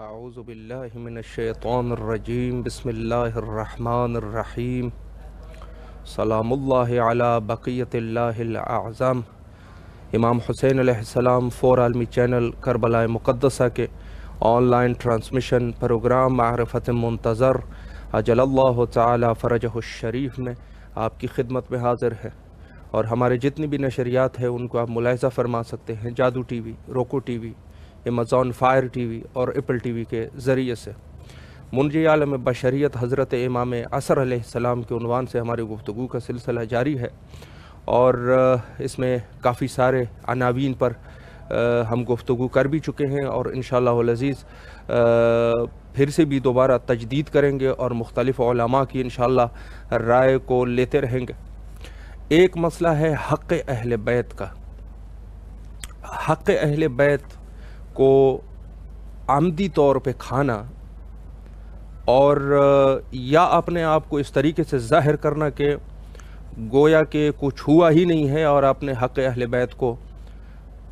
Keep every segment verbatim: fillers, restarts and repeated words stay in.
अऊज़ु बिल्लाहि मिनश्शैतानिर्रजीम बिस्मिल्लाहिर्रहमानिर्रहीम सलामुल्लाहि अला बक़ियतिल्लाहिल आज़म। इमाम हुसैन अलैहिस्सलाम फोर आलमी चैनल करबला मुक़द्दसा के ऑनलाइन ट्रांसमिशन प्रोग्राम मारिफत मुंतज़र अजलल्लाहु तआला फ़रजहुश शरीफ़ में आपकी खिदमत में हाज़िर है। और हमारे जितनी भी नशरियात है उनको आप मुलाहिज़ा फरमा सकते हैं Jadoo T V, Roku T V, Amazon Fire T V और एप्पल टी वी के ज़रिए से। मुंजी आलम बशरियत हज़रत इमाम असर अलैहिस्सलाम के उनवान से हमारी गुफ्तगू का सिलसिला जारी है और इसमें काफ़ी सारे अनावीन पर हम गुफ्तगू कर भी चुके हैं और इंशाअल्लाहुल अज़ीज़ फिर से भी दोबारा तजदीद करेंगे और मुख्तलिफ उलमा की इंशाअल्लाह राय को लेते रहेंगे। एक मसला है हक़ अहले बैत का। हक़ अहले बैत को आमदी तौर पे खाना और या अपने आप को इस तरीके से ज़ाहिर करना कि गोया के कुछ हुआ ही नहीं है और आपने हक़ अहले बैत को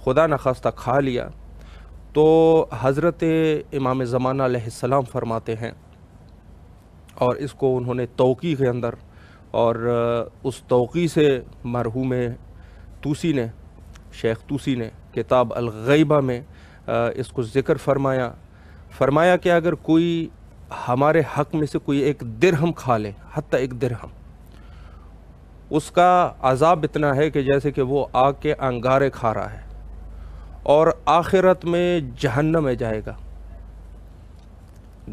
खुदा न खास्ता खा लिया, तो हज़रत इमाम ज़माना अलैहिस्सलाम फरमाते हैं और इसको उन्होंने तौक़ी के अंदर और उस तौक़ी से मरहूम तूसी ने, शेख तूसी ने किताब अल-ग़ैबा में इसको ज़िक्र फरमाया। फरमाया कि अगर कोई हमारे हक़ में से कोई एक दिरहम खा ले, हत्ता एक दिरहम, उसका अज़ाब इतना है कि जैसे कि वो आग के अंगारे खा रहा है और आखिरत में जहन्नम में जाएगा।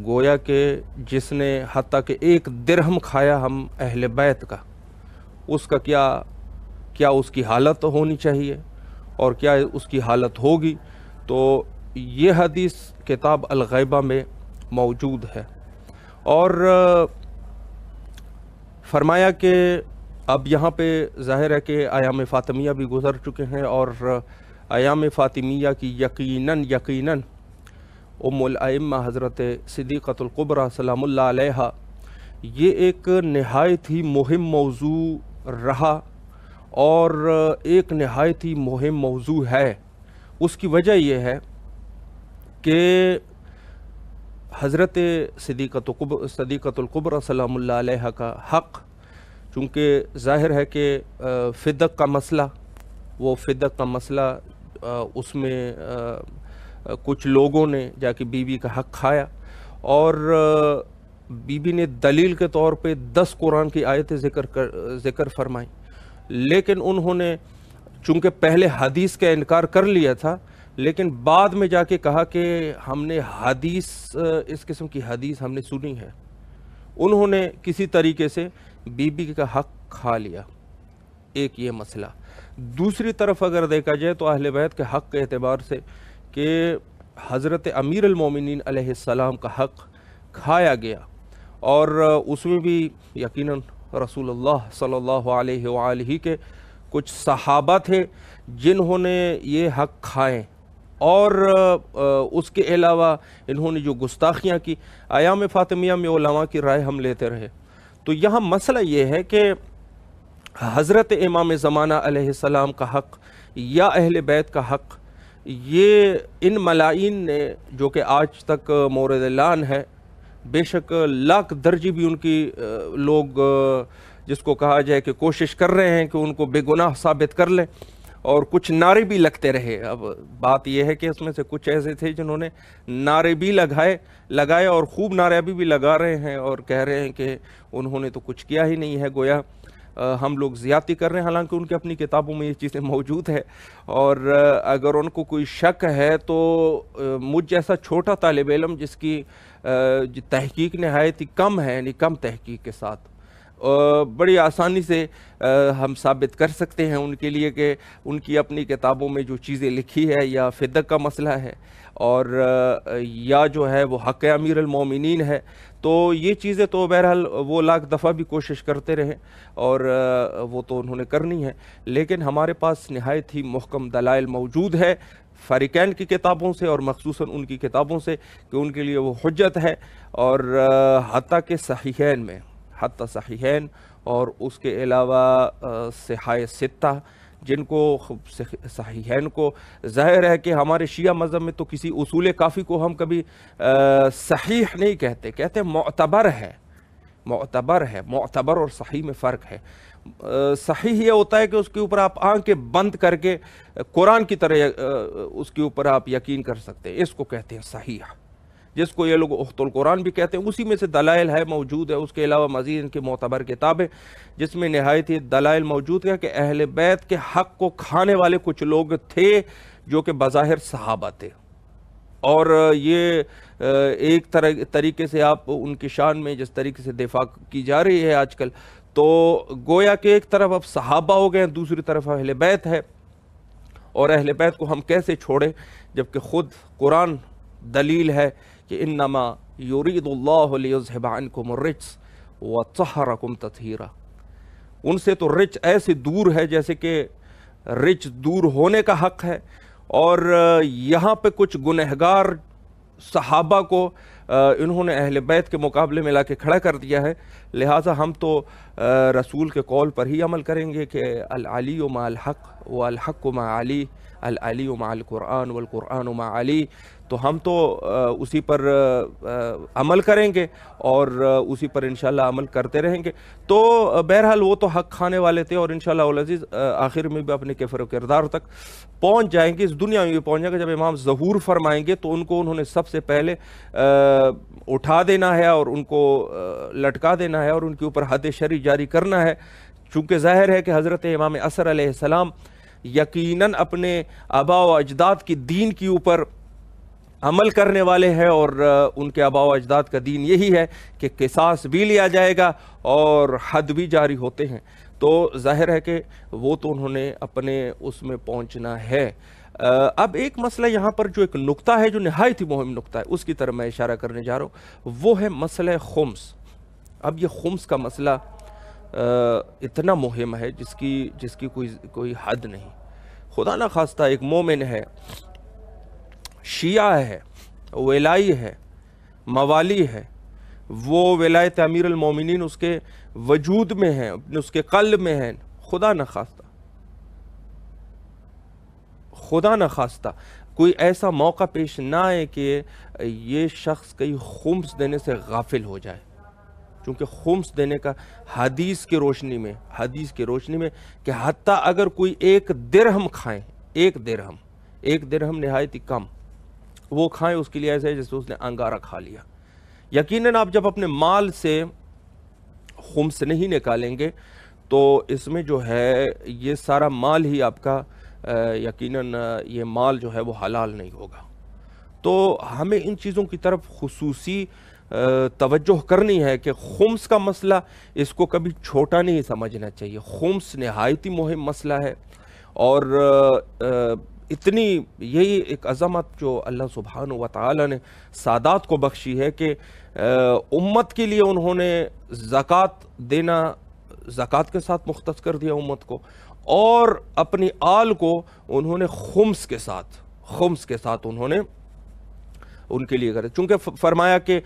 गोया के जिसने हत्ता के एक दिरहम खाया हम अहले बैत का, उसका क्या क्या उसकी हालत होनी चाहिए और क्या उसकी हालत होगी। तो ये हदीस किताब अल-ग़ैबा में मौजूद है। और फरमाया कि अब यहाँ पे ज़ाहिर है कि आयाम फ़ातिमिया भी गुज़र चुके हैं और आयाम फ़ातिमिया की यकीनन यकीनन उम्मुल अइम्मा हज़रत सिद्दीक़तुल कुबरा सलामुल्लाह अलैहा ये एक नहायत ही मुहिम मौजू रहा और एक नहायत ही मुहिम मौजू है। उसकी वजह यह है कि हज़रत सिद्दीक़तुल सिद्दीक़तुल कुबरा सलामुल्लाह अलैहा का हक़, चूँकि ज़ाहिर है कि फ़िदक़ का मसला, वो फ़िदक़ का मसला उसमें कुछ लोगों ने जाके बीबी का हक़ खाया और बीबी ने दलील के तौर पे दस कुरान की आयतें ज़िक्र कर ज़िक्र फरमाई, लेकिन उन्होंने चूँकि पहले हदीस का इनकार कर लिया था लेकिन बाद में जाके कहा कि हमने हदीस, इस किस्म की हदीस हमने सुनी है। उन्होंने किसी तरीके से बीबी का हक़ खा लिया। एक ये मसला। दूसरी तरफ अगर देखा जाए तो अहले बैत के हक़ के एतबार से कि हज़रत अमीरुल मोमिनीन अलैहिस्सलाम का हक़ खाया गया और उसमें भी यकीनन रसूलुल्लाह सल्लल्लाहु अलैहि वालैहि के कुछ सहाबा थे जिन्होंने ये हक़ खाएँ और उसके अलावा इन्होंने जो गुस्ताखियाँ की, आयाम फ़ातिमिया में उलमा की राय हम लेते रहे। तो यहाँ मसला ये है कि हज़रत इमाम ज़माना अलैहिस्सलाम का हक़ या अहले बैत का हक़, ये इन मलाइन ने जो कि आज तक मोरद लान है, बेशक लाख दर्जी भी उनकी लोग जिसको कहा जाए कि कोशिश कर रहे हैं कि उनको बेगुनाह साबित कर लें और कुछ नारे भी लगते रहे। अब बात यह है कि इसमें से कुछ ऐसे थे जिन्होंने नारे भी लगाए लगाए और खूब नारे अभी भी लगा रहे हैं और कह रहे हैं कि उन्होंने तो कुछ किया ही नहीं है, गोया हम लोग ज़्यादती कर रहे हैं। हालांकि उनकी अपनी किताबों में ये चीज़ें मौजूद है और अगर उनको कोई शक है तो मुझ जैसा छोटा तालिब इल्म जिसकी तहकीक नहायत ही कम है, यानी कम तहकीक के साथ बड़ी आसानी से हम साबित कर सकते हैं उनके लिए कि उनकी अपनी किताबों में जो चीज़ें लिखी है या फ़िदक़ का मसला है और या जो है वो हक़ अमीरुल मोमिनीन है। तो ये चीज़ें तो बहरहाल वो लाख दफ़ा भी कोशिश करते रहे और वो तो उन्होंने करनी है, लेकिन हमारे पास नहायत ही मुहकम दलाइल मौजूद है फ़रीक़ैन की किताबों से और मखसूसन उनकी किताबों से कि उनके लिए वो हुज्जत है। और हत्ता के सहीहैन में, हत्ता सहीहैन और उसके अलावा सिहाए सित्ता जिनको सहीहैन को ज़ाहिर है कि हमारे शिया मज़हब में तो किसी उसूल काफ़ी को हम कभी सहीह नहीं कहते, कहते मोतबर है। मोतबर है, मोतबर और सही में फ़र्क है। सही ये होता है कि उसके ऊपर आप आंखें बंद करके कुरान की तरह उसके ऊपर आप यकीन कर सकते हैं, इसको कहते हैं सही, जिसको ये लोग उख्तुल कुरान भी कहते हैं। उसी में से दलाइल है, मौजूद है। उसके अलावा मज़ीद इनकी मोतबर किताबें जिसमें नहायत ही दलाइल मौजूद है कि अहल बैत के हक़ को खाने वाले कुछ लोग थे जो कि बज़ाहिर सहाबा थे, और ये एक तरह तरीके से आप उनकी शान में जिस तरीके से दिफा की जा रही है आजकल, तो गोया के एक तरफ अब सहाबा हो गए, दूसरी तरफ अहल बैत है, और अहल बैत को हम कैसे छोड़ें जबकि ख़ुद कुरान दलील है कि इन्नमा युरीदुल्लाहु लियुज़हिबा अन्कुम अर्रिज्स व यत्तहिरकुम तत्हीरा। उनसे तो रिच ऐसे दूर है जैसे कि रिच दूर होने का हक़ है, और यहाँ पे कुछ गुनहगार सहाबा को इन्होंने अहल बैत के मुकाबले में लाके खड़ा कर दिया है। लिहाजा हम तो रसूल के कौल पर ही अमल करेंगे कि अल अली मा अल हक व अल हक मा अली, अल अली मा अल कुरान वल कुरान मा अली। तो हम तो उसी पर अमल करेंगे और उसी पर इंशाल्लाह अमल करते रहेंगे। तो बहरहाल वो तो हक़ खाने वाले थे, और इंशाल्लाह उल अज़ीज़ आखिर में भी अपने किफ़र किरदार तक पहुँच जाएंगे, इस दुनिया में भी पहुँच जाएंगे। जब इमाम ज़हूर फरमाएंगे तो उनको उन्होंने सबसे पहले उठा देना है और उनको लटका देना है और उनके ऊपर हद शरी जारी करना है। चूँकि ज़ाहिर है कि हज़रत इमाम असर अलैहिस्सलाम यकीनन अपने आबा व अजदाद की दीन के ऊपर अमल करने वाले हैं, और उनके आबा व अजदाद का दीन यही है कि किसास भी लिया जाएगा और हद भी जारी होते हैं। तो जाहिर है कि वो तो उन्होंने अपने उसमें पहुंचना है। अब एक मसला यहाँ पर जो एक नुक्ता है जो नहायत ही मुहिम नुक्ता है उसकी तरफ मैं इशारा करने जा रहा हूँ, वो है मसला खुम्स। अब ये खुम्स का मसला इतना मुहिम है जिसकी जिसकी कोई कोई हद नहीं। खुदा ना खास्ता एक मोमिन है, शिया है, वेलाई है, मवाली है, वो वलायत अमीर अल मोमिनीन उसके वजूद में है, उसके कल्ब में है। खुदा न खास्ता खुदा न खास्ता कोई ऐसा मौका पेश ना आए कि ये शख्स कहीं खुम्स देने से गाफिल हो जाए, क्योंकि खुम्स देने का हदीस की रोशनी में हदीस की रोशनी में कि हत्ता अगर कोई एक दिरहम खाएँ, एक दिरहम एक दिरहम नहायत ही कम वो खाएं, उसके लिए ऐसा है जैसे उसने अंगारा खा लिया। यकीनन आप जब अपने माल से खुम्स नहीं निकालेंगे तो इसमें जो है ये सारा माल ही आपका, यकीनन ये माल जो है वो हलाल नहीं होगा। तो हमें इन चीज़ों की तरफ खुसूसी तवज्जो करनी है कि खुम्स का मसला इसको कभी छोटा नहीं समझना चाहिए। खुम्स नहायत ही मुहिम मसला है, और आ, आ, इतनी यही एक अज़मत जो अल्लाह सुब्हानहू व तआला ने सादात को बख्शी है कि उम्मत के लिए उन्होंने ज़कात देना ज़कात के साथ मुख्तस कर दिया उम्मत को, और अपनी आल को उन्होंने खुम्स के साथ खुम्स के साथ उन्होंने उनके लिए करें। चूँकि फरमाया कि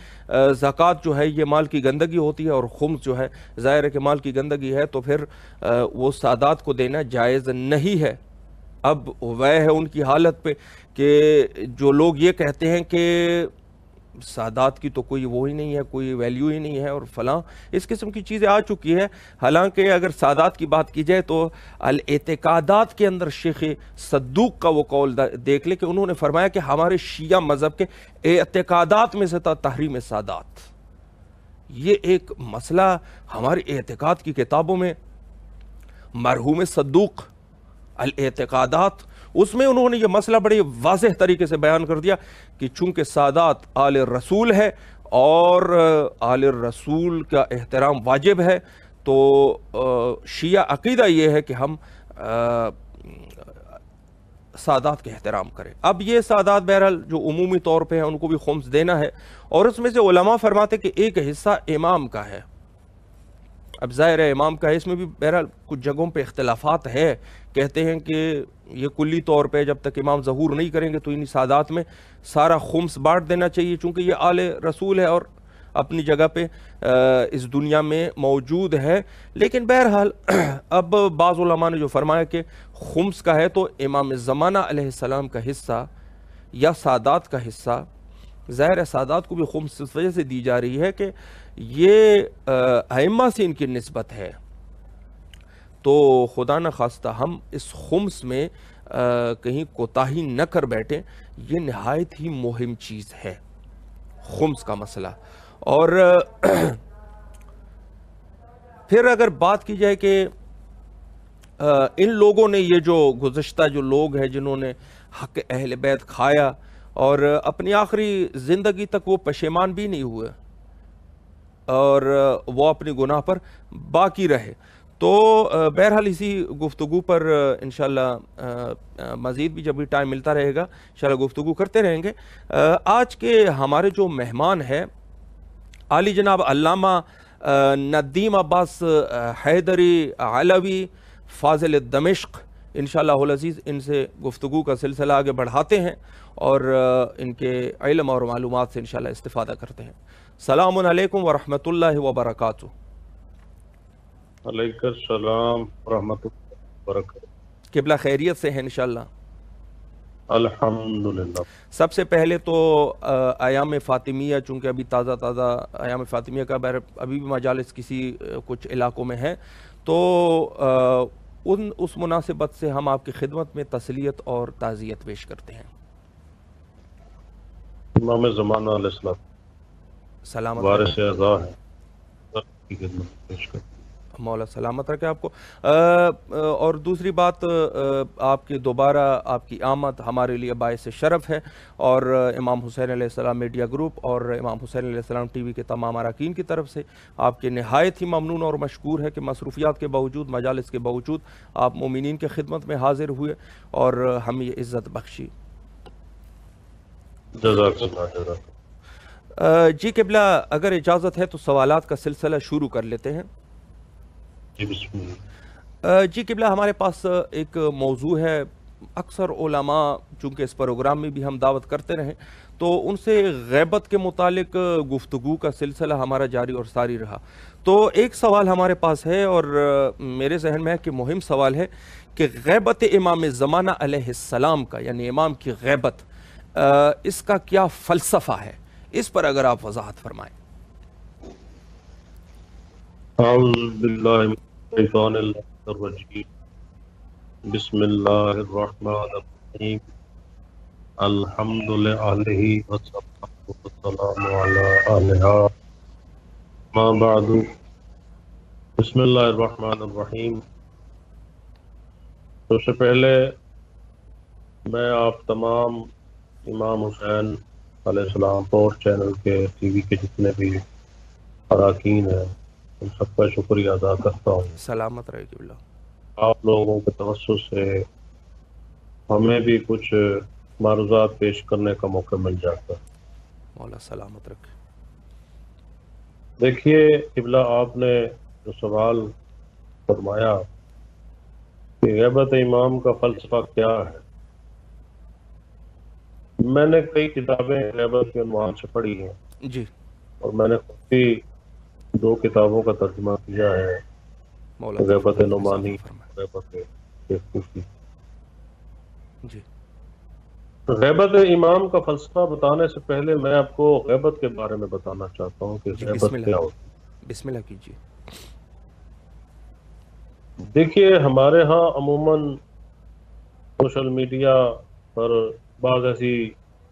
ज़कात जो है ये माल की गंदगी होती है, और खुम्स जो है ज़ाहिर है कि माल की गंदगी है, तो फिर वो सादात को देना जायज़ नहीं है। अब वह है उनकी हालत पे कि जो लोग ये कहते हैं कि सादात की तो कोई वो ही नहीं है, कोई वैल्यू ही नहीं है और फलां, इस किस्म की चीज़ें आ चुकी है। हालांकि अगर सादात की बात की जाए तो अल एतकादात के अंदर शेख सद्दूक का वो कौल देख ले कि उन्होंने फरमाया कि हमारे शिया मज़हब के एतकादात में से था तहरीम सादात। ये एक मसला हमारे एतकाद की किताबों में मरहूम सद्दूक अल एतकादात उसमें उन्होंने ये मसला बड़े वाज़ेह तरीके से बयान कर दिया कि चूँकि सादात आल रसूल है और आल रसूल का एहतराम वाजिब है, तो शिया अकीदा ये है कि हम आ, सादात का एहतराम करें। अब ये सादात बहरहाल जो उमूमी तौर पे हैं उनको भी खुम्स देना है, और उसमें से उलमा फरमाते कि एक हिस्सा इमाम का है। अब ज़ाहिर है इमाम का है, इसमें भी बहरहाल कुछ जगहों पे इख्तलाफात है। कहते हैं कि ये कुल्ली तौर पे जब तक इमाम ज़हूर नहीं करेंगे तो इन्हीं सादात में सारा खुम्स बांट देना चाहिए, चूँकि ये आले रसूल है और अपनी जगह पे इस दुनिया में मौजूद है। लेकिन बहरहाल अब बाज़ उलमा ने जो फरमाया कि खुम्स का है तो इमाम ज़माना अलैहिस्सलाम का हिस्सा या सादात का हिस्सा, ज़ाहिर है सादात को भी खुम्स इस वजह से दी जा रही है कि ये आइम्मा से इनकी निस्बत है, तो खुदा न खास्ता हम इस खुम्स में आ, कहीं कोताही न कर बैठें। ये नहायत ही मुहिम चीज़ है खुम्स का मसला। और फिर अगर बात की जाए कि इन लोगों ने ये जो गुज़श्ता जो लोग हैं जिन्होंने हक़ अहल बैत खाया और अपनी आखिरी ज़िंदगी तक वो पशेमान भी नहीं हुए और वो अपने गुनाह पर बाकी रहे, तो बहरहाल इसी गुफ्तगू पर इंशाल्लाह मज़ीद भी जब भी टाइम मिलता रहेगा इंशाल्लाह गुफ्तगू करते रहेंगे। आज के हमारे जो मेहमान हैं आली जनाब अल्लामा नदीम अब्बास हैदरी अलवी फ़ाज़िल दमिश्क, इंशाल्लाह उल अज़ीज़ इनसे गुफ्तगू का सिलसिला आगे बढ़ाते हैं और इनके इल्म और मालूमात से इंशाल्लाह इस्तिफ़ादा करते हैं। सलामुन अलैकुम व रहमतुल्लाहि व बरकातुहू। अलैकुम सलाम रहमतुल्लाह बरकातहू। किबला खैरियत से है इंशाल्लाह, अल्हम्दुलिल्लाह। सबसे पहले तो आयाम फ़ातिमिया, चूँकि अभी ताज़ा ताज़ा आयाम फ़ातिमिया का बैर अभी भी मजालिस किसी कुछ इलाकों में है, तो आ, उन उस मुनासिबत से हम आपकी खिदमत में तसलियत और ताज़ियत पेश करते हैं। इमाम ज़माना सलामत वारिस अज़ा है, आपकी खिदमत पेश करते हैं। मौला सलामत रखे आपको। आ, और दूसरी बात, आपके दोबारा आपकी आमद हमारे लिए बायस शरफ है और इमाम हुसैन अलैहिस्सलाम मीडिया ग्रुप और इमाम हुसैन अलैहिस्सलाम टीवी के तमाम अरकान की तरफ से आपके नहायत ही ममनून और मशकूर है कि मसरूफियात के बावजूद मजालिस के बावजूद आप मोमिनीन की खिदमत में हाजिर हुए और हमें ये इज़्ज़त बख्शी। जी किबला, अगर इजाज़त है तो सवालात का सिलसिला शुरू कर लेते हैं। जी किबला, हमारे पास एक मौजू है, अक्सर उलमा चूँकि इस प्रोग्राम में भी हम दावत करते रहें तो उनसे गैबत के मुतालिक गुफ्तगू का सिलसिला हमारा जारी और सारी रहा। तो एक सवाल हमारे पास है और मेरे जहन में है कि मुहिम सवाल है कि गैबत इमाम ज़माना अलैहिस्सलाम का यानी इमाम की गैबत, इसका क्या फ़लसफ़ा है, इस पर अगर आप वजाहत फरमाएँ। बिस्मिल्लाहिर्रहमानिर्रहीम। सबसे पहले मैं आप तमाम इमाम हुसैन अलैहिस्सलाम और चैनल के टीवी के जितने भी अरकान हैं उन सबका शुक्रिया अदा करता हूँ। सलामत रहे। आप लोगों के तवस्सुस से हमें भी कुछ मारूज़ात पेश करने का मौका मिल जाता है, मौला सलामत रखे। देखिए किबला, आपने जो सवाल फरमाया कि ग़ैबत इमाम का फ़लसफ़ा क्या है, मैंने कई किताबें ग़ैबत के अनुमान से पढ़ी हैं जी, और मैंने खुद भी दो किताबों का तर्जुमा किया है, ग़ैबत नुमानी, ग़ैबत इमाम का फलसफा बताने से पहले मैं आपको ग़ैबत के बारे में बताना चाहता हूँ कि ग़ैबत क्या होती है। बिस्मिल्लाह कीजिए। देखिए हमारे यहाँ अमूमन सोशल मीडिया पर बाज़ ऐसी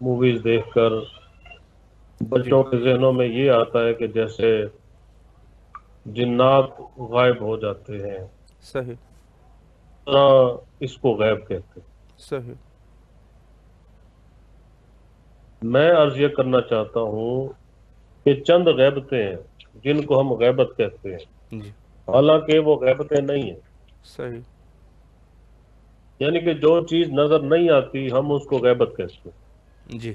मूवीज देखकर बच्चों के जहनों में ये आता है कि जैसे जिन्नात गायब हो जाते हैं, सही, इसको गायब कहते हैं, सही। मैं अर्ज ये करना चाहता हूँ कि चंद गैबतें हैं जिनको हम गैबत कहते हैं, हालांकि वो गैबतें नहीं है, सही, यानी कि जो चीज नजर नहीं आती हम उसको गैबत कहते हैं जी।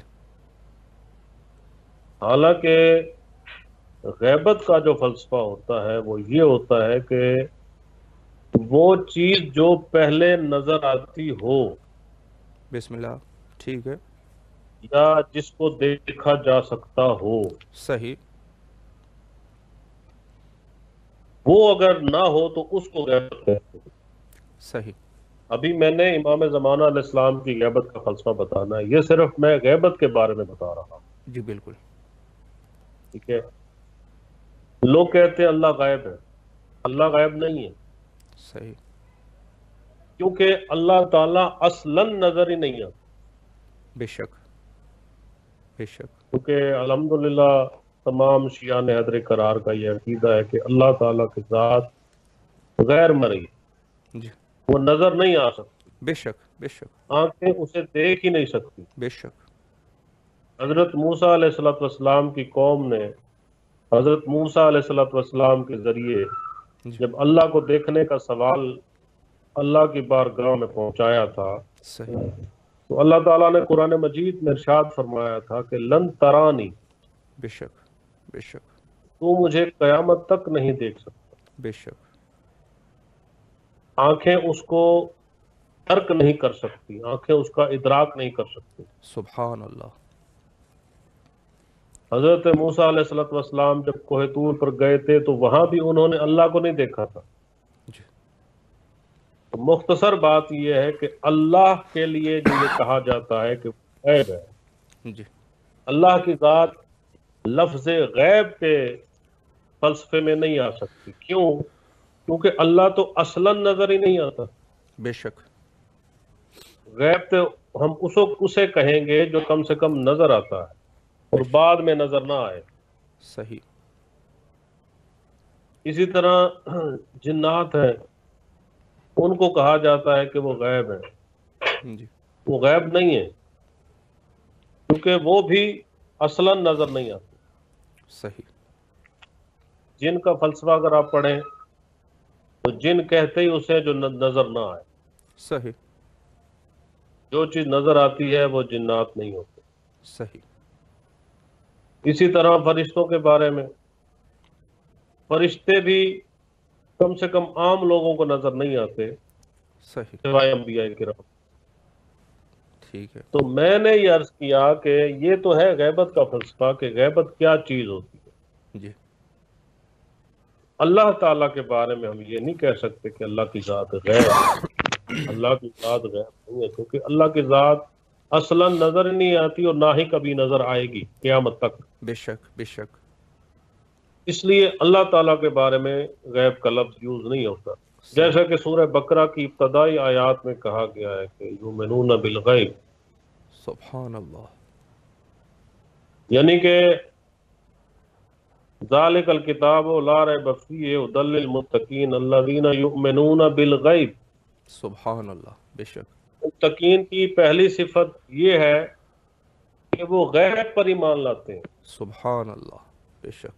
हालांकि गैबत का जो फलसफा होता है वो ये होता है कि वो चीज जो पहले नजर आती हो, बिस्मिल्लाह, ठीक है, या जिसको देखा जा सकता हो, सही, वो अगर ना हो तो उसको गैबत कहते हैं। सही। अभी मैंने इमाम ज़माना अलैहिस्सलाम की गैबत का फलसफा बताना है, ये सिर्फ मैं गैबत के बारे में बता रहा हूँ। जी बिल्कुल ठीक है। लोग कहते हैं अल्लाह गायब है, अल्लाह गायब नहीं है। सही, क्योंकि अल्लाह ताला असलन नजर ही नहीं आता। बेशक बेशक, क्योंकि अल्हम्दुलिल्लाह तमाम शिया ने हदरे करार का यह अकीदा है कि अल्लाह ताला के साथ गैर मरी वो नजर नहीं आ सकती। बेशक बेशक, आंखें उसे देख ही नहीं सकती। बेशक, हजरत मूसा अलैहिस्सलाम की कौम ने हजरत मूसा अलैहिस्सलाम के जरिए जब अल्लाह को देखने का सवाल अल्लाह की बारगाह में पहुंचाया था, सही, तो अल्लाह ताला ने कुरान मजीद में इरशाद फरमाया था कि लन तरानी, बेशक बेशक तू मुझे कयामत तक नहीं देख सकता। बेशक, आंखें उसको तर्क नहीं कर सकती, आंखें उसका इदराक नहीं कर सकती। सुभान अल्लाह। हजरत मूसा अलैहिस्सलाम जब कोहे तूर पर गए थे तो वहां भी उन्होंने अल्लाह को नहीं देखा था। तो मुख्तसर बात यह है कि अल्लाह के लिए जो ये कहा जाता है कि गैब है, जी, अल्लाह की जात लफ्ज गैब के फलसफे में नहीं आ सकती। क्यों? क्योंकि अल्लाह तो असलन नजर ही नहीं आता। बेशक, गैब तो हम उसो उसे कहेंगे जो कम से कम नजर आता है और बाद में नजर ना आए। सही। इसी तरह जिन्नात है, उनको कहा जाता है कि वो गैब है, जी, वो गैब नहीं है क्योंकि वो भी असलन नजर नहीं आते। सही। जिन का फलसफा अगर आप पढ़ें तो जिन कहते ही उसे जो नजर ना आए। सही। जो चीज नजर आती है वो जिन्नात नहीं होते। सही। इसी तरह फरिश्तों के बारे में, फरिश्ते भी कम से कम आम लोगों को नजर नहीं आते। सही। सिवाय अंबिया किराम। ठीक है। तो मैंने ये अर्ज किया कि ये तो है गैबत का फलसफा कि गैबत क्या चीज होती है। जी। अल्लाह ताला के बारे में हम ये नहीं कह सकते कि अल्लाह की जात गैब, अल्लाह की जात गैब नहीं है, क्योंकि अल्लाह की जात असलन नजर नहीं आती और ना ही कभी नजर आएगी क़यामत तक। बेशक बेशक, इसलिए अल्लाह ताला के बारे में गैब का लफ्ज यूज नहीं होता। जैसा कि सूरह बकरा की इब्तदाई आयात में कहा गया है कि युमिनूना बिल गैब। सुभान अल्लाह। यानी के ज़ालिकल किताब ला रैब फ़ीह हुदल लिल मुत्तक़ीन अल्लज़ीना युमिनूना बिल गैब। सुभान अल्लाह। बेशक, मुत्तक़ीन की पहली सिफत ये है कि वो गैब पर ईमान लाते हैं। सुभान अल्लाह। बेशक,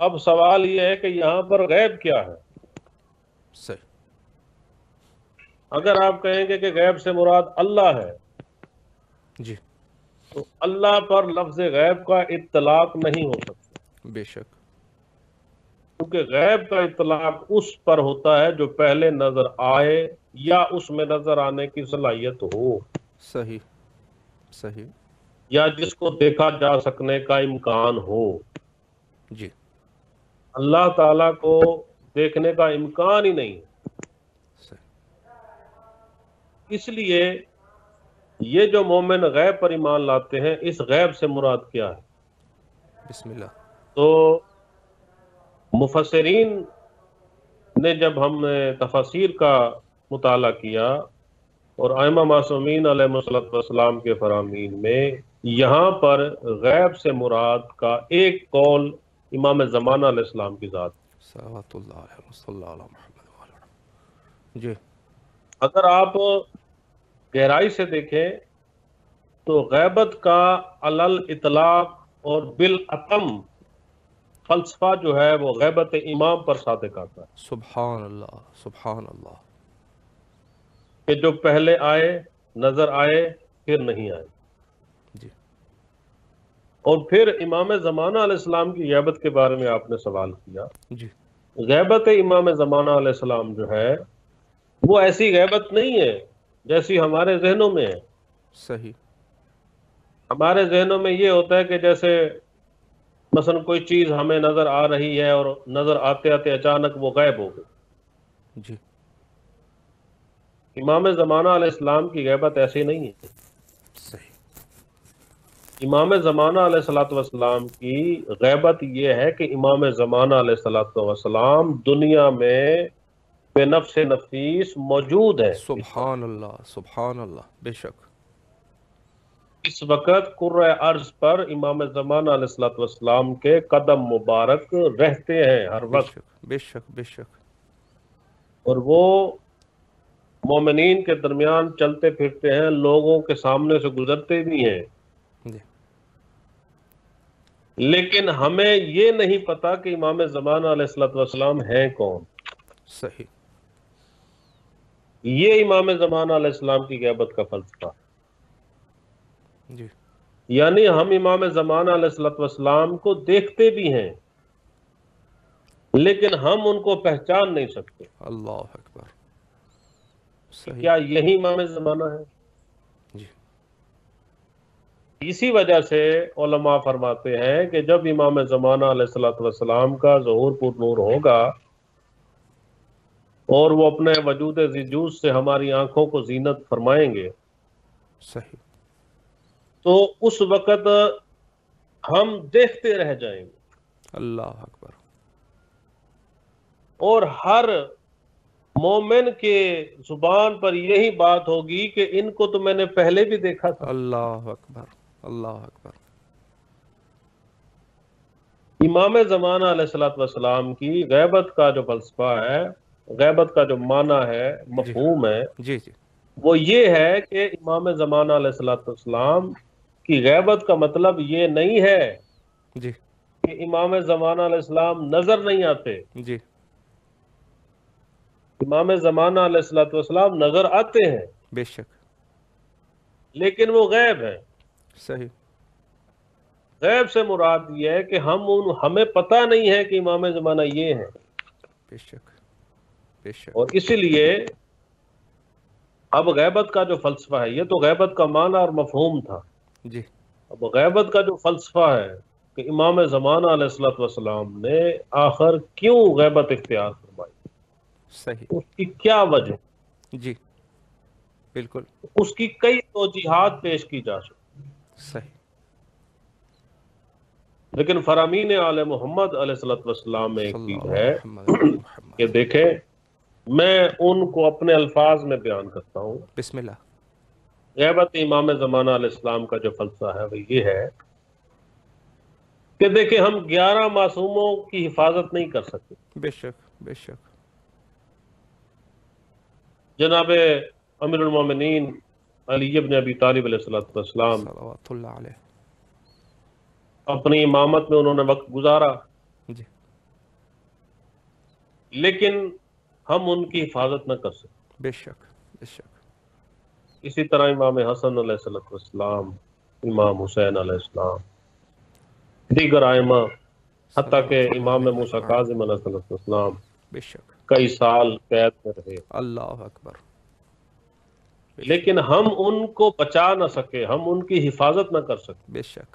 अब सवाल ये है कि यहाँ पर गैब क्या है। सही। अगर आप कहेंगे कि गैब से मुराद अल्लाह है, जी, तो अल्लाह पर लफ्ज गैब का इत्तलाक नहीं हो सकता। बेशक, क्योंकि गैब का इत्तलाक उस पर होता है जो पहले नजर आए या उसमें नजर आने की सलाहियत हो। सही सही, या जिसको देखा जा सकने का इम्कान हो। जी, अल्लाह ताला को देखने का इम्कान ही नहीं है। इसलिए ये जो मोमिन गैब पर ईमान लाते हैं, इस गैब से मुराद क्या है? बिस्मिल्लाह। तो मुफस्सिरीन ने जब हमने तफसीर का मुताला किया और आइमा मासूमीन अलैहिमुस्सलाम के फरामीन में यहाँ पर गैब से मुराद का एक कौल इमाम ज़माना अलैहिस्सलाम की ज़ात। जी, अगर आप गहराई से देखें तो गैबत का अलल इतलाक और बिल अतम फलसफा जो है वो गैबत इमाम पर सादिक आता है। सुभान अल्लाह सुभान अल्लाह, कि जो पहले आए, नजर आए, फिर नहीं आए। जी। और फिर इमाम ज़माना अलैहिस्सलाम की गैबत के बारे में आपने सवाल किया। जी। गैबत इमाम ज़माना अलैहिस्सलाम जो है वो ऐसी गैबत नहीं है जैसी हमारे जहनों में है। सही। हमारे जहनों में ये होता है कि जैसे मसलन कोई चीज हमें नजर आ रही है और नजर आते आते अचानक वो गायब हो गई जी। इमाम जमाना अलैहिस्सलाम की गैबत ऐसी नहीं है। सही। इमाम जमाना अलैहिस्सलाम की गैबत ये है कि इमाम जमाना अलैहिस्सलाम दुनिया में बेनफ्स नफीस मौजूद है। सुभान अल्लाह, सुभान अल्लाह, बेशक। इस वक्त कुर्रा अर्ज पर इमाम जमाना अलैहिस्सलाम के कदम मुबारक रहते हैं हर वक्त। बेशक, बेशक। और वो मोमिनीन के दरमियान चलते फिरते हैं, लोगों के सामने से गुजरते भी हैं। लेकिन हमें ये नहीं पता कि इमाम जमाना अलैहिस्सलाम हैं कौन। सही। ये इमाम जमाना अलैहिस्सलाम की गैबत का फलसफा। यानी हम इमाम ज़माना अलैहिस्सलाम को देखते भी हैं लेकिन हम उनको पहचान नहीं सकते। अल्लाह अकबर। सही। क्या यही इमाम ज़माना है जी। इसी वजह से उलमा फरमाते हैं कि जब इमाम ज़माना अलैहिस्सलाम का ज़हूर पुर नूर होगा और वो अपने वजूद जिजूज से हमारी आंखों को जीनत फरमाएंगे। सही। तो उस वक़्त हम देखते रह जाएंगे। अल्लाह अकबर। और हर मोमिन के जुबान पर यही बात होगी कि इनको तो मैंने पहले भी देखा था। अल्लाह अकबर, अल्लाह अकबर। इमाम ज़माना अलैहिस्सलाम की गैबत का जो फलसफा है, गैबत का जो माना है, मफ़हूम है जी जी, वो ये है कि इमाम ज़माना अलैहिस्सलाम की गैबत का मतलब ये नहीं है जी कि इमाम ज़माना अलैहिस्सलाम नजर नहीं आते जी। इमाम ज़माना अलैहिस्सलाम नजर आते हैं बेशक, लेकिन वो गैब है। सही। गैब से मुराद ये है कि हम उन हमें पता नहीं है कि इमाम ज़माना ये है। बेशक, बेशक। और इसीलिए अब गैबत का जो फलसफा है, ये तो गैबत का माना और मफहूम था जी। अब गैबत का जो फलसफा है कि इमाम ज़माना अलैहिस्सलाम ने आखिर क्यों गैबत इख्तियार फरमाई। सही। उसकी क्या वजह जी। बिल्कुल। उसकी कई तौजीहात पेश की जा सकती। सही। लेकिन फरामीन आले मोहम्मद अलैहिस्सलाम में एक चीज है कि देखें, मैं उनको अपने अल्फाज में बयान करता हूँ। बिस्मिल्लाह। गैबत इमाम ज़माना अलैहिस्सलाम का जो फलसफा है वो ये है कि देखिए, हम ग्यारह मासूमों की हिफाजत नहीं कर सकते। बेशक, बेशक। जनाब अमीरुल मोमिनीन अली इब्न अबी तालिब अलैहिस्सलाम अपनी इमामत में उन्होंने वक्त गुजारा जी, लेकिन हम उनकी हिफाजत न कर सकते। बेशक, बेशक। इसी तरह इमाम हसन अलैहिस्सलाम, इमाम हुसैन अलैहिस्सलाम, दीगर आइमा, हत्ता के इमाम मूसा काज़िम अलैहिस्सलाम बेशक कई साल कैद में रहे। अल्लाह अकबर। लेकिन हम उनको बचा न सके, हम उनकी हिफाजत न कर सके। बेशक।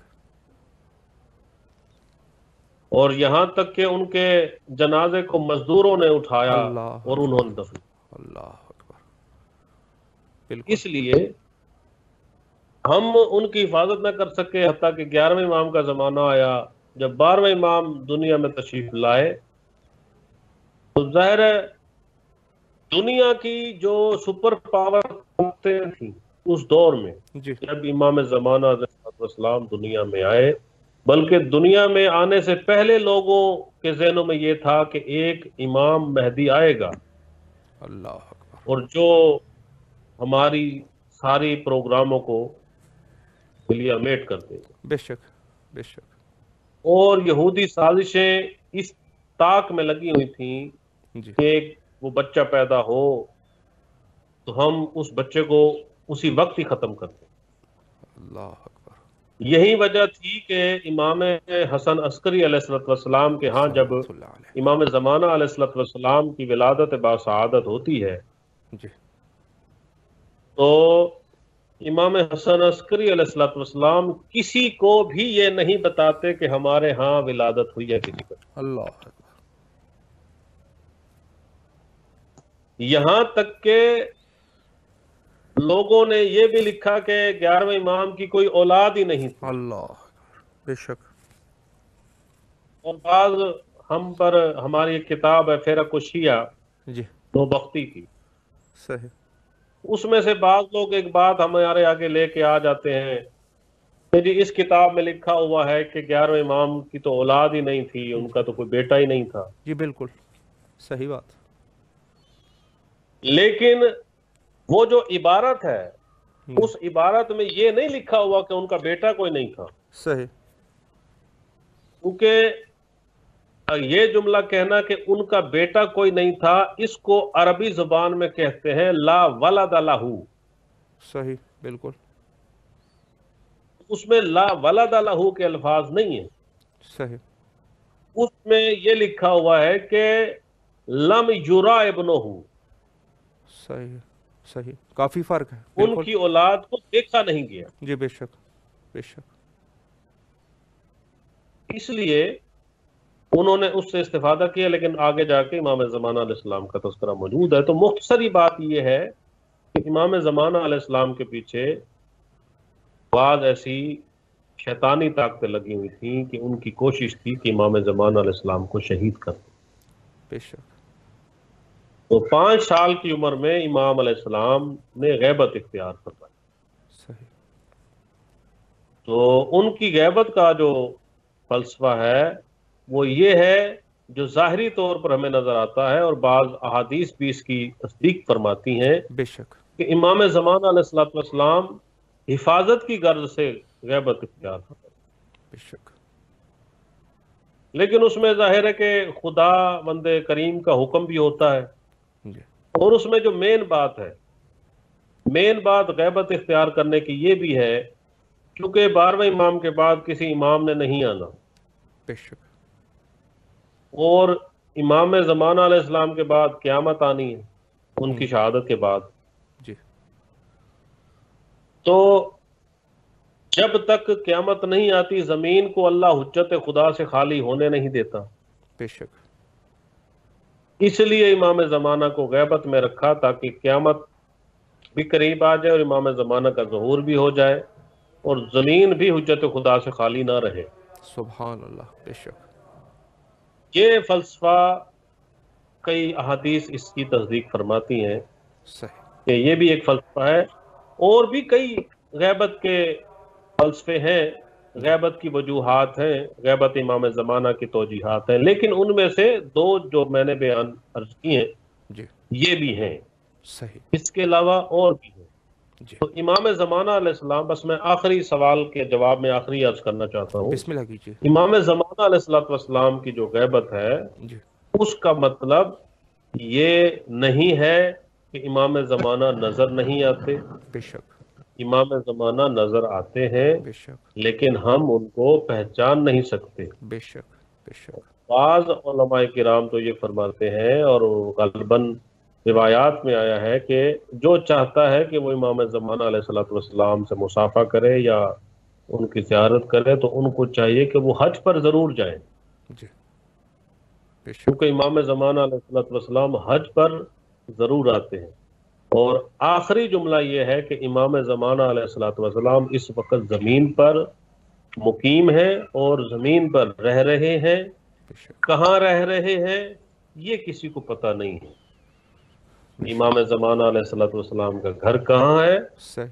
और यहाँ तक के उनके जनाजे को मजदूरों ने उठाया और उन्होंने दफन। अल्लाह अकबर। इसलिए हम उनकी हिफाजत ना कर सके। हत्ता कि ग्यारहवें इमाम का जमाना आया, जब बारहवें इमाम दुनिया में तशरीफ लाए तो जाहिर है दुनिया की जो सुपर पावर ताकतें थी उस दौर में, जब इमाम ज़माना अलैहिस्सलाम दुनिया में आए, बल्कि दुनिया में आने से पहले लोगों के जहनों में ये था कि एक इमाम मेहदी आएगा। अल्लाह अकबर। और जो हमारी सारी प्रोग्रामों को क्लियरमेट कर देगा। बेशक, बेशक। और यहूदी साजिशें इस ताक में लगी हुई थी कि वो बच्चा पैदा हो तो हम उस बच्चे को उसी वक्त ही खत्म कर दें। अल्लाह। यही वजह थी कि इमाम हसन अस्करी अलैहिस्सलाम के यहाँ जब इमाम ज़माना अलैहिस्सलाम की विलादत बासआदत होती है तो इमाम हसन अस्करी अलैहिस्सलाम किसी को भी ये नहीं बताते कि हमारे यहाँ विलादत हुई है कि नहीं। अल्लाह, यहाँ तक के लोगों ने ये भी लिखा कि ग्यारहवें इमाम की कोई औलाद ही नहीं थी। अल्लाह, बेशक। और बाद हम पर हमारी एक किताब है फेरकुशिया जी, दो बख्ती की, सही, उसमें से बाद लोग एक बात हमारे आगे लेके आ जाते हैं जी, इस किताब में लिखा हुआ है कि ग्यारहवें इमाम की तो औलाद ही नहीं थी, उनका तो कोई बेटा ही नहीं था। जी बिल्कुल सही बात। लेकिन वो जो इबारत है उस इबारत में ये नहीं लिखा हुआ कि उनका बेटा कोई नहीं था। सही। क्योंकि ये जुमला कहना कि उनका बेटा कोई नहीं था, इसको अरबी जुबान में कहते हैं ला वलद लहू। सही, बिल्कुल। उसमें ला वलद लहू के अल्फाज नहीं है। सही। उसमें ये लिखा हुआ है कि लम युरा इब्नुहू। सही सही, काफी फर्क है। उनकी औलाद को देखा नहीं गया। जी बेशक बेशक। इसलिए उन्होंने उससे इस्तेफादा किया, लेकिन आगे जाके इमाम ज़माना अलैहिस्सलाम का तस्करा मौजूद है। तो मुख्तसरी बात यह है कि इमाम ज़माना अलैहिस्सलाम के पीछे बाद ऐसी शैतानी ताकतें लगी हुई थी कि उनकी कोशिश थी कि इमाम ज़माना अलैहिस्सलाम को शहीद कर दें। बेशक। तो पाँच साल की उम्र में इमाम अलैहिस्सलाम ने गैबत इख्तियार फरमाई। सही। तो उनकी गैबत का जो फलसफा है वो ये है जो ज़ाहरी तौर पर हमें नजर आता है, और बाज़ अहादीस भी इसकी तस्दीक फरमाती हैं। बेशक। कि इमाम ज़माना अलैहिस्सलाम हिफाजत की गर्ज से गैबत इख्तियार फरमाई। बेशक। लेकिन उसमें जाहिर है कि खुदा बंदे करीम का हुक्म भी होता है, और उसमें जो मेन बात है, मेन बात गैबत इख्तियार करने की ये भी है, क्योंकि बारहवें इमाम के बाद किसी इमाम ने नहीं आना। बेशक। और इमाम ज़माना अलैहिस्सलाम के बाद क़यामत आनी है, उनकी शहादत के बाद। जी। तो जब तक क़यामत नहीं आती ज़मीन को अल्लाह हुज्जत खुदा से खाली होने नहीं देता। बेशक। इसलिए इमाम ज़माना को गैबत में रखा ताकि क़यामत भी करीब आ जाए और इमाम ज़माना का ज़हूर भी हो जाए और ज़मीन भी हुज्जत खुदा से खाली ना रहे। सुभान अल्लाह। बेशक। ये फ़लसफ़ा कई अहादीस इसकी तस्दीक फरमाती हैं। सही। कि ये भी एक फ़लसफ़ा है, और भी कई गैबत के फ़लसफ़े हैं, गैबत की वजूहात हैं, गैबत इमाम ज़माना की तोजीहात हैं, लेकिन उनमें से दो जो मैंने बयान अर्ज किए हैं ये भी हैं। सही। इसके अलावा और भी हैं। तो इमाम ज़माना अलैहिस्सलाम, बस मैं आखिरी सवाल के जवाब में आखिरी अर्ज करना चाहता हूँ। बिस्मिल्लाह कीजिए। इमाम ज़माना अलैहिस्सलाम की जो गैबत है उसका मतलब ये नहीं है कि इमाम ज़माना नजर नहीं आते। बेशक। इमाम ज़माना नजर आते हैं, लेकिन हम उनको पहचान नहीं सकते। बेशक बेशक। बाज़ उलमाए किराम तो ये फरमाते हैं, और गलबन रिवायात में आया है कि जो चाहता है कि वो इमाम ज़माना अलैहिस्सलाम से मुसाफा करे या उनकी ज़ियारत करे, तो उनको चाहिए कि वो हज पर ज़रूर जाए, क्योंकि इमाम ज़माना अलैहिस्सलाम हज पर ज़रूर आते हैं। और आखिरी जुमला यह है कि इमाम ज़माना अलैहिस्सलाम इस वक्त ज़मीन पर मुकीम है और ज़मीन पर रह रहे हैं, कहाँ रह रहे हैं ये किसी को पता नहीं है। इमाम ज़माना अलैहिस्सलाम का घर कहाँ है,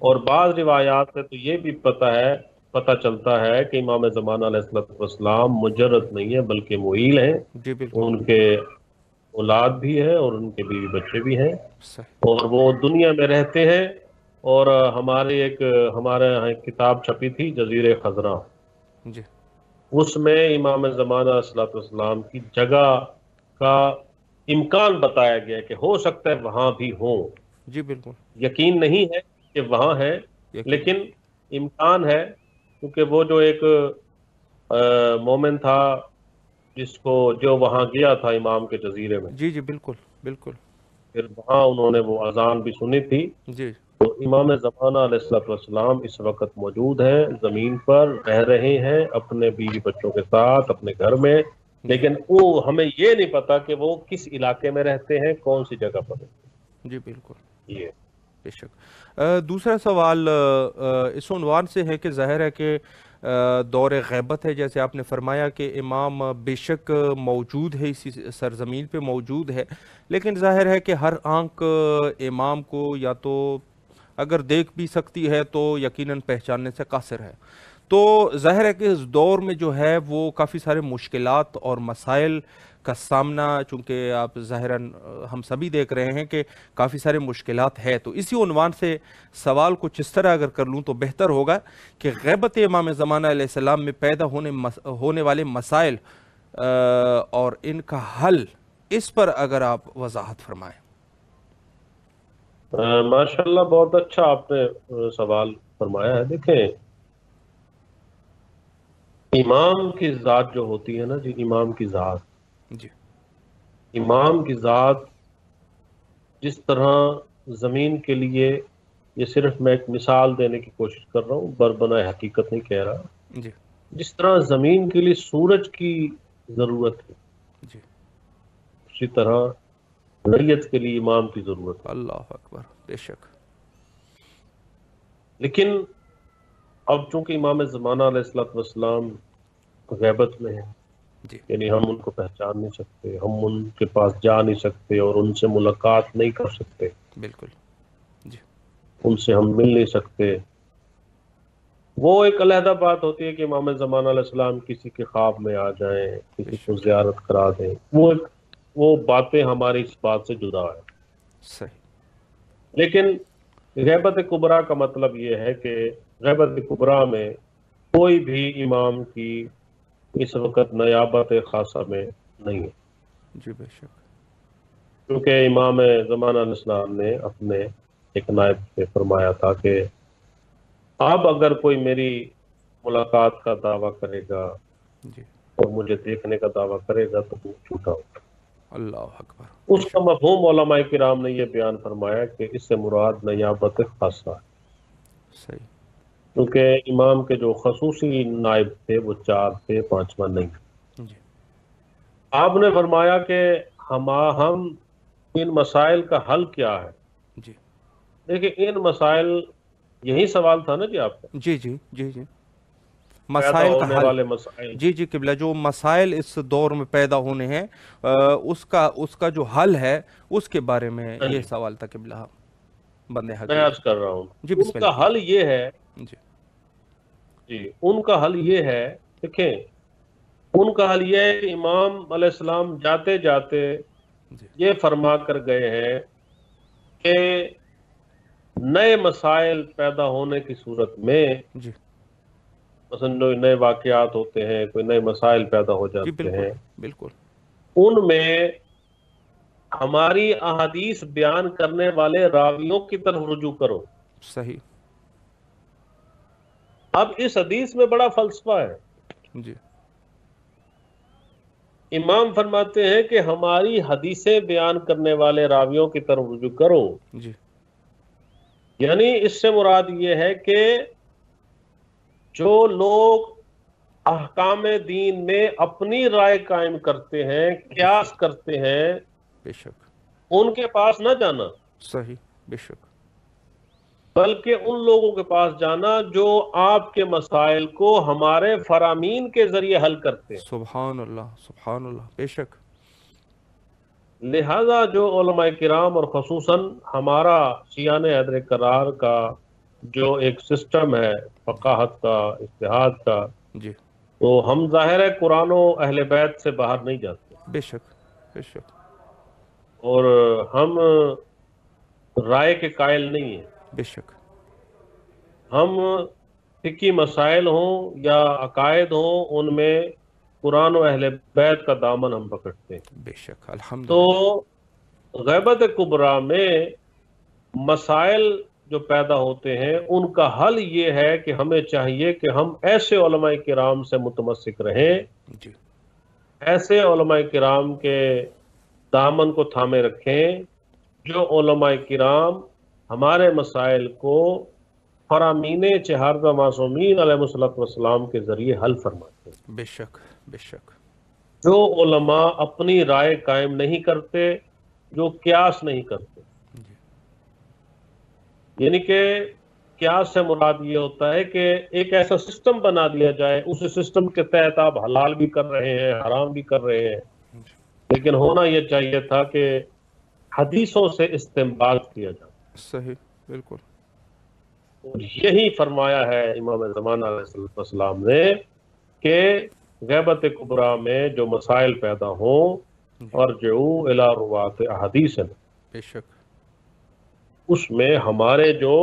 और बाद रिवायात से तो ये भी पता है पता चलता है कि इमाम ज़माना अलैहिस्सलाम मुजर्रद नहीं है बल्कि मुईल हैं, उनके औलाद भी है और उनके बीवी बच्चे भी हैं, और वो दुनिया में रहते हैं। और हमारे एक हमारे यहाँ एक किताब छपी थी जज़ीरे ख़ज़रा, उसमें इमाम ज़माना अलैहिस्सलाम की जगह का इम्कान बताया गया कि हो सकता है वहाँ भी हो। जी बिल्कुल। यकीन नहीं है कि वहाँ है, लेकिन इम्कान है, क्योंकि वो जो एक मोमिन था जिसको जो वहाँ गया था इमाम के जजीरे में। जी जी बिल्कुल बिल्कुल। फिर वहाँ उन्होंने वो अजान भी सुनी थी। जी। तो इमाम ज़माना अलैहिस्सलाम इस वक्त मौजूद हैं, ज़मीन पर रह रहे हैं अपने बीवी बच्चों के साथ अपने घर में, लेकिन वो हमें ये नहीं पता कि वो किस इलाके में रहते हैं, कौन सी जगह पर रहते हैं। जी बिल्कुल, ये बेशक। दूसरा सवाल इस उन्वान से है कि ज़ाहिर है कि दौर गैबत है, जैसे आपने फरमाया कि इमाम बेशक मौजूद है, इसी सरजमीन पे मौजूद है, लेकिन जाहिर है कि हर आंख इमाम को या तो अगर देख भी सकती है तो यकीनन पहचानने से कासिर है। तो जाहिर है कि इस दौर में जो है वो काफ़ी सारे मुश्किलात और मसाइल का सामना, चूँकि आप ज़ाहिरन हम सभी देख रहे हैं कि काफ़ी सारे मुश्किलात है, तो इसी उन्वान से सवाल कुछ इस तरह अगर कर लूँ तो बेहतर होगा कि ग़ैबत इमाम ज़माना अलैहिस्सलाम में पैदा होने मस, होने वाले मसाइल और इनका हल, इस पर अगर आप वजाहत फरमाएँ। माशाल्लाह, बहुत अच्छा आपने सवाल फरमाया है। देखें, इमाम की ज़ात जो होती है ना जी, इमाम की ज़ात जी, इमाम की ज़ात जिस तरह ज़मीन के लिए, ये सिर्फ मैं एक मिसाल देने की कोशिश कर रहा हूँ, बरबना हकीकत नहीं कह रहा जी। जिस तरह ज़मीन के लिए सूरज की ज़रूरत है जी, उसी तरह रैयत के लिए इमाम की ज़रूरत है। अल्लाह अकबर, बेशक। लेकिन अब चूंकि इमाम ज़माना अलैहिस्सलाम ग़ैबत में है, यानी हम उनको पहचान नहीं सकते, हम उनके पास जा नहीं सकते और उनसे मुलाकात नहीं कर सकते, बिल्कुल जी, उनसे हम मिल नहीं सकते। वो एक अलहदा बात होती है कि इमाम ज़माना अलैहिस्सलाम किसी के ख्वाब में आ जाएं, किसी को ज़ियारत करा दें, वो वो बातें हमारी इस बात से जुदा है सही। लेकिन ग़ैबत कुबरा का मतलब ये है कि ग़ैबत कुबरा में कोई भी इमाम की इस वक्त नयाबत खासा में नहीं है जी, बेशक। क्योंकि इमाम ज़माना अलैहिस्सलाम ने अपने एक नायब से फरमाया था कि अब अगर कोई मेरी मुलाकात का दावा करेगा जी, और मुझे देखने का दावा करेगा तो वो झूठा होगा। अल्लाह अकबर। उसका मफ़हूम उलमाए किराम ने यह बयान फरमाया कि इससे मुराद नयाबत खासा है सही, क्योंकि इमाम के जो खसूसी नायब थे वो चार थे, पांचवा नहीं। आपने फरमाया कि हम हम इन मसाइल का हल क्या है जी। देखिए, इन मसाइल, यही सवाल था ना जी आपका जी जी जी जी मसाइल का हल वाले मसाइल जी जी किबला, जो मसाइल इस दौर में पैदा होने हैं उसका उसका जो हल है उसके बारे में ये सवाल था किबला। बंदे हक़ कर रहा हूँ जी, उसका हल ये है जी जी उनका हल ये है। देखें, उनका हल ये है, इमाम अलैहिस्सलाम जाते जाते ये फरमा कर गए हैं कि नए मसाइल पैदा होने की सूरत में जी, नए वाक़यात होते हैं, कोई नए मसाइल पैदा हो जाते बिल्कुल, हैं बिल्कुल, उनमें हमारी अहादीस बयान करने वाले रावियों की तरफ रुजू करो सही। अब इस हदीस में बड़ा फलसफा है जी। इमाम फरमाते हैं कि हमारी हदीसें बयान करने वाले रावियों की तरफ रुजू करो जी, यानी इससे मुराद ये है कि जो लोग अहकाम दीन में अपनी राय कायम करते हैं, क्यास करते हैं, बेशक उनके पास ना जाना सही, बेशक, बल्कि उन लोगों के पास जाना जो आपके मसाइल को हमारे फरामीन के जरिए हल करते हैं। सुभान अल्लाह, सुभान अल्लाह, बेशक। लिहाजा जो उलमाए किराम और खसूसन हमारा सियाने हैदर करार का जो एक सिस्टम है फकाहत का, इज्तिहाद का जी, तो हम जाहिर है कुरान और अहले बैत से बाहर नहीं जाते बेशक, बेशक, और हम राय के कायल नहीं है बेशक। हम फिकी मसाइल हों या अकायद हों, उनमें कुरान और अहले बैत का दामन हम पकड़ते हैं बेशक, अल्हम्दुलिल्लाह। तो ग़ैबत कुबरा में मसाइल जो पैदा होते हैं उनका हल ये है कि हमें चाहिए कि हम ऐसे उलमाए किराम से मुतमस्सिक रहें जी, ऐसे उलमाए किराम के दामन को थामे रखें जो उलमाए किराम हमारे मसाइल को फरामीने चहारदा मासूमीन अलैहिस्सलाम के जरिए हल फरमाते हैं। बेशक बेशक जो उलमा अपनी राय कायम नहीं करते, जो क्यास नहीं करते, यानी कि क्यास से मुराद ये होता है कि एक ऐसा सिस्टम बना दिया जाए, उस सिस्टम के तहत आप हलाल भी कर रहे हैं, हराम भी कर रहे हैं, लेकिन होना यह चाहिए था कि हदीसों से इस्तेमाल किया जाए। सही, बिल्कुल। और यही फरमाया है इमाम ज़माना अलैहिस्सलाम ने कि गैबत कुबरा में जो मसाइल पैदा हों और जो इला रुवात अहदीस है, बेशक उसमें हमारे जो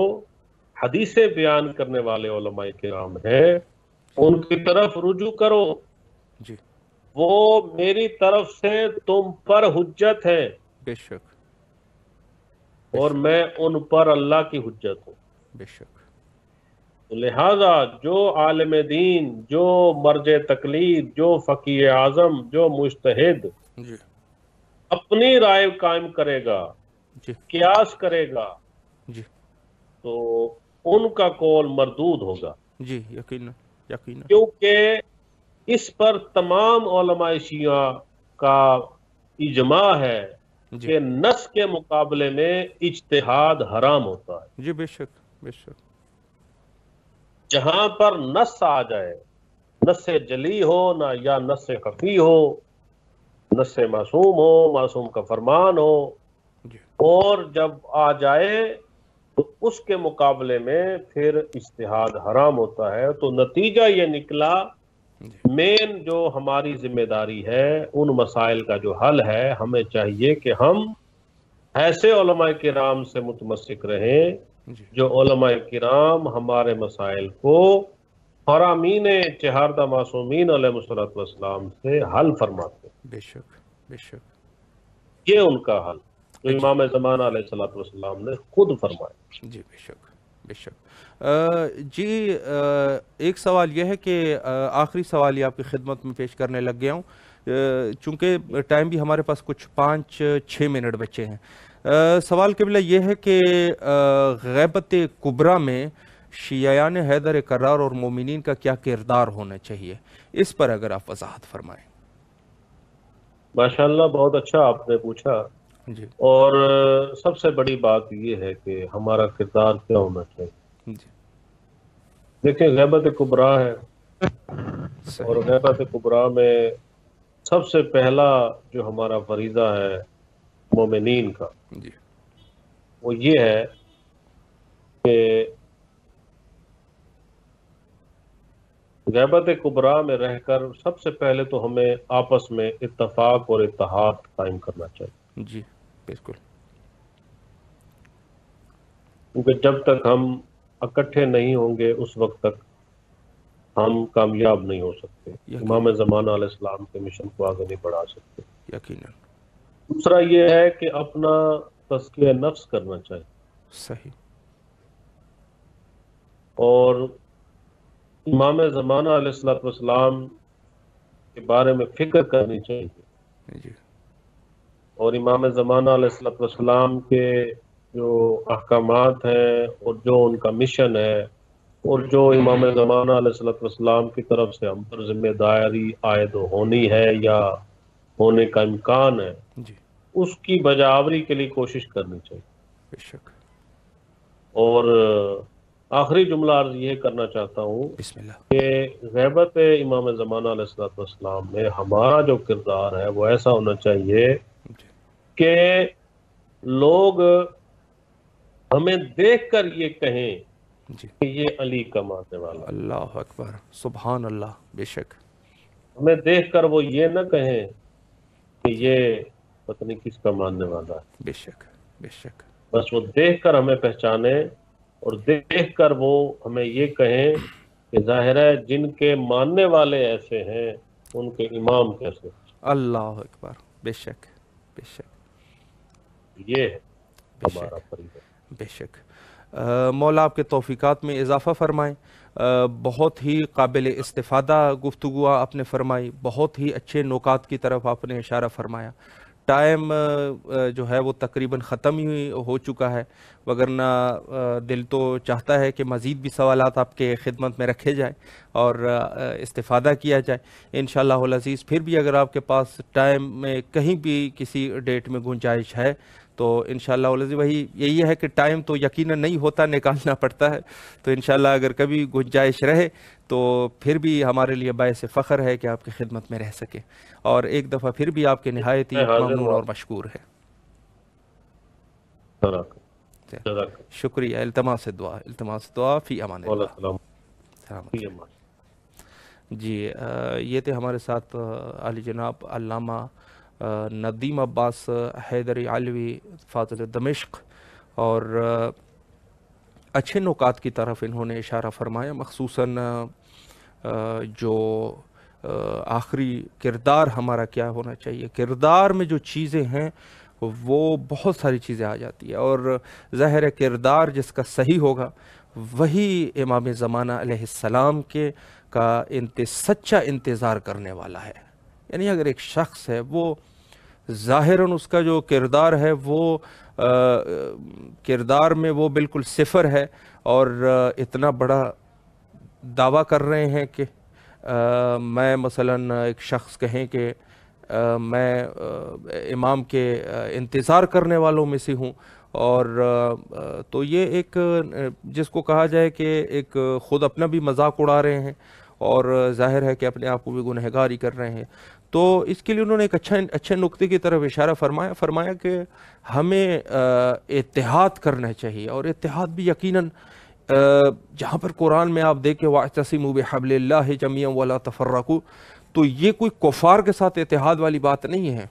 हदीसें बयान करने वाले उलमाए किराम हैं उनकी तरफ रुजू करो जी। वो मेरी तरफ से तुम पर हुज्जत है, बेशक, बेशक। और मैं उन पर अल्लाह की हुज्जत हूँ, बेशक। लिहाजा जो आलिम दीन, जो मर्जे तकलीद, जो फकीर आजम, जो मुज्तहिद अपनी राय कायम करेगा, कियास करेगा जी, तो उनका कौल मरदूद होगा जी, यकीनन यकीनन, क्योंकि इस पर तमाम उलमाए शिया का इजमा है कि नस के मुकाबले में इज्तिहाद हराम होता है जी। बेशक बेशक, जहां पर नस आ जाए, नस जली हो ना या नस खफी हो, नस मासूम हो, मासूम का फरमान हो, और जब आ जाए तो उसके मुकाबले में फिर इज्तिहाद हराम होता है। तो नतीजा ये निकला, मेन जो हमारी जिम्मेदारी है उन मसाइल का जो हल है, हमें चाहिए कि हम ऐसे उलमाए किराम से मुतमस्सिक रहें जो उलमाए किराम हमारे मसाइल को फरामीने चहारदा मासूमीन अलैहिस्सलाम से हल फरमाते। बेशक बेशक, ये उनका हल जो इमाम ज़माना अलैहिस्सलाम ने खुद फरमाया जी। बेशक बेशक जी। एक सवाल यह है कि आखिरी सवाल ये आपकी खिदमत में पेश करने लग गया हूँ, चूँकि टाइम भी हमारे पास कुछ पाँच छः मिनट बचे हैं। सवाल क़िबला यह है कि ग़ैबत कुबरा में शियायान हैदर करार और मोमिनीन का क्या किरदार होना चाहिए, इस पर अगर आप वजाहत फरमाएँ। माशाल्लाह, बहुत अच्छा आपने पूछा जी। और सबसे बड़ी बात यह है कि हमारा किरदार क्या होना चाहिए। देखिए, गैबत कुबरा है, और गैबत कुबरा में सबसे पहला जो हमारा फरीज़ा है मोमिनीन का जी, वो ये है कि गैबत कुबरा में रहकर सबसे पहले तो हमें आपस में इत्तफाक और इत्तेहाद कायम करना चाहिए जी। बिल्कुल, क्योंकि जब तक हम इकट्ठे नहीं होंगे उस वक्त तक हम कामयाब नहीं हो सकते, इमाम ज़माना अलैहिस्सलाम के मिशन को आगे नहीं बढ़ा सकते, यकीनन। दूसरा ये है कि अपना तज़किया नफ्स करना चाहिए। सही। और इमाम ज़माना अलैहिस्सलाम के बारे में फिक्र करनी चाहिए जी। और इमाम ज़माना अलैहिस्सलाम के जो अहकामात हैं और जो उनका मिशन है और जो इमाम ज़माना अलैहिस्सलाम की तरफ से हम पर जिम्मेदारी आयद होनी है या होने का इम्कान है जी, उसकी बजावरी के लिए कोशिश करनी चाहिए। बेशक। और आखिरी जुमला अर्ज ये करना चाहता हूँ कि ग़ैबत इमाम ज़माना अलैहिस्सलाम में हमारा जो किरदार है वो ऐसा होना चाहिए कि लोग हमें देखकर ये कहें जी कि ये अली का मानने वाला। अल्लाह अकबर, सुभान अल्लाह। बेशक, हमें देखकर वो ये ना कहें कि ये पता नहीं किसका मानने वाला है। बेशक बेशक, बस वो देखकर हमें पहचाने और देखकर वो हमें ये कहें कि जाहिर है जिनके मानने वाले ऐसे हैं उनके इमाम कैसे। अल्लाह अकबर, बेशक बेशक, ये है हमारा फरीज़ा। बेशक। आ, मौला आपके तौफीकात में इजाफ़ा फरमाएँ। बहुत ही काबिल इस्तिफ़ादा गुफ्तगू आपने फरमाई, बहुत ही अच्छे नुकात की तरफ आपने इशारा फरमाया। टाइम जो है वो तकरीबन ख़त्म ही हो चुका है, वगरना दिल तो चाहता है कि मज़ीद भी सवालात आपके खिदमत में रखे जाएँ और इस्तिफ़ादा किया जाए इंशाअल्लाहुल अज़ीज़। फिर भी अगर आपके पास टाइम में कहीं भी किसी डेट में गुंजाइश है तो इंशाअल्लाह वही यही है कि टाइम तो यकीनन नहीं होता, निकालना पड़ता है। तो इंशाअल्लाह अगर कभी गुंजाइश रहे तो फिर भी हमारे लिए बायस फ़ख्र है कि आपकी खिदमत में रह सके, और एक दफ़ा फिर भी आपके नहायत ही ममनून और मशकूर है। शुक्रिया, इल्तमास से दुआ, इल्तमास से दुआ, फ़ी अमानिल्लाह। जी, ये थे हमारे साथ आली जनाब अल्लामा नदीम अब्बास हैदरी आलवी फातिल दमिश्क, और अच्छे नुकात की तरफ इन्होंने इशारा फरमाया, मखसूसन जो आखिरी किरदार हमारा क्या होना चाहिए। किरदार में जो चीज़ें हैं वो बहुत सारी चीज़ें आ जाती है, और ज़ाहिर है किरदार जिसका सही होगा वही इमाम ज़माना अलैहिस्सलाम के का इंत सच्चा इंतज़ार करने वाला है। यानी अगर एक शख्स है वो ज़ाहिरन उसका जो किरदार है वो किरदार में वो बिल्कुल सिफ़र है, और इतना बड़ा दावा कर रहे हैं कि आ, मैं मसलन एक शख्स कहें कि आ, मैं आ, इमाम के इंतज़ार करने वालों में से हूँ, और आ, तो ये एक जिसको कहा जाए कि एक ख़ुद अपना भी मजाक उड़ा रहे हैं और ज़ाहिर है कि अपने आप को भी गुनहगारी कर रहे हैं। तो इसके लिए उन्होंने एक अच्छा अच्छे नुक्ते की तरफ इशारा फरमाया फरमाया कि हमें इत्तिहाद करना चाहिए, और इत्तिहाद भी यकीनन जहाँ पर कुरान में आप देखें वाअतसिमू बिहब्लिल्लाहि जमीअन वला तफर्रकू, तो ये कोई कुफार के साथ इत्तिहाद वाली बात नहीं है,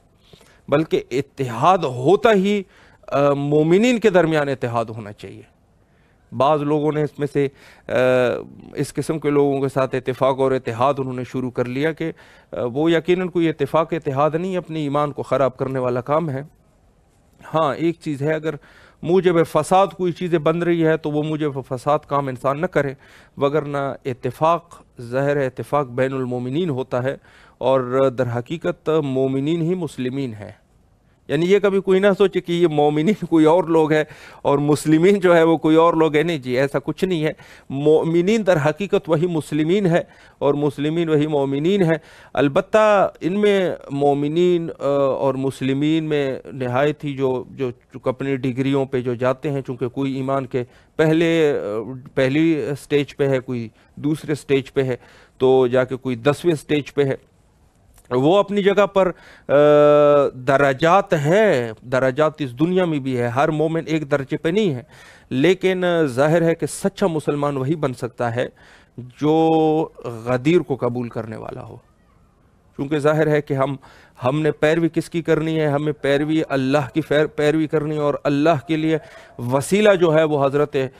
बल्कि इत्तिहाद होता ही मोमिनीन के दरमियान इत्तिहाद होना चाहिए। बाज़ लोगों ने इसमें से आ, इस किस्म के लोगों के साथ इत्तेफाक और इत्तेहाद उन्होंने शुरू कर लिया कि वो यकीनन कोई इत्तेफाक इत्तेहाद नहीं, अपने ईमान को ख़राब करने वाला काम है। हाँ, एक चीज़ है, अगर मूजब फसाद कोई चीज़ें बन रही है तो वो मूजब फसाद काम इंसान न करे, वगरना इत्तेफाक ज़ाहिर है इत्तेफाक बैनुल मोमिनीन होता है, और दर हकीकत मोमिनीन ही मुस्लिमीन है। यानी ये कभी कोई ना सोचे कि ये मोमिनीन कोई और लोग है और मुस्लिमीन जो है वो कोई और लोग है। नहीं जी, ऐसा कुछ नहीं है। मोमिनीन दर हकीकत वही मुस्लिमीन है और मुस्लिमीन वही मोमिनीन है। अलबत्ता इनमें मोमिनीन और मुस्लिमीन में नहायत ही जो जो अपनी डिग्रियों पे जो जाते हैं, चूँकि कोई ईमान के पहले पहली स्टेज पे है, कोई दूसरे स्टेज पे है, तो जाके कोई दसवें स्टेज पे है, वो अपनी जगह पर दराजात है। दराजात इस दुनिया में भी है, हर मोमिन एक दर्जे पे नहीं है, लेकिन जाहिर है कि सच्चा मुसलमान वही बन सकता है जो गदीर को कबूल करने वाला हो। क्योंकि जाहिर है कि हम हमने पैरवी किसकी करनी है, हमें पैरवी अल्लाह की पैरवी करनी है, और अल्लाह के लिए वसीला जो है वो हज़रत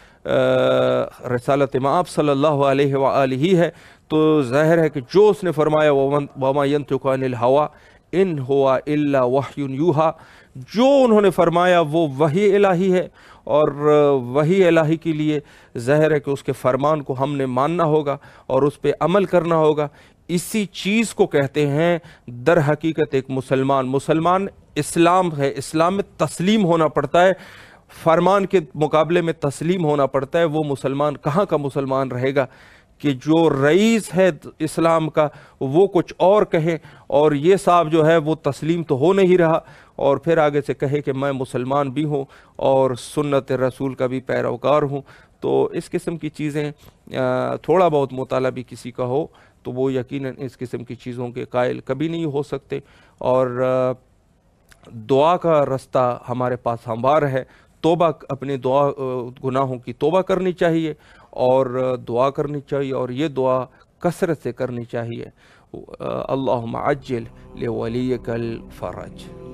रसालत माब सल्लल्लाहु अलैहि व आलिही है। तो ज़ाहिर है कि जो उसने फरमाया वमा यंतिकु अनिल हवा इन हुआ इल्ला वहयुन यूहा, जो उन्होंने फरमाया वो वही इलाही है, और वही इलाही के लिए ज़ाहिर है कि उसके फरमान को हमने मानना होगा और उस पर अमल करना होगा। इसी चीज़ को कहते हैं दर हकीकत एक मुसलमान। मुसलमान इस्लाम है, इस्लाम में तस्लीम होना पड़ता है, फरमान के मुकाबले में तस्लीम होना पड़ता है। वो मुसलमान कहाँ का मुसलमान रहेगा कि जो रईस है इस्लाम का वो कुछ और कहे और ये साहब जो है वो तस्लीम तो हो नहीं रहा, और फिर आगे से कहे कि मैं मुसलमान भी हूँ और सुन्नत रसूल का भी पैरोकार हूँ। तो इस किस्म की चीज़ें, थोड़ा बहुत मुताला भी किसी का हो तो वो यकीनन इस किस्म की चीज़ों के कायल कभी नहीं हो सकते। और दुआ का रास्ता हमारे पास हमवार है, तोबा अपनी दुआ गुनाहों की तोबा करनी चाहिए और दुआ करनी चाहिए, और ये दुआ कसरत से करनी चाहिए। अल्लाहुम्मा अज्जिल लिवलियकल फरज।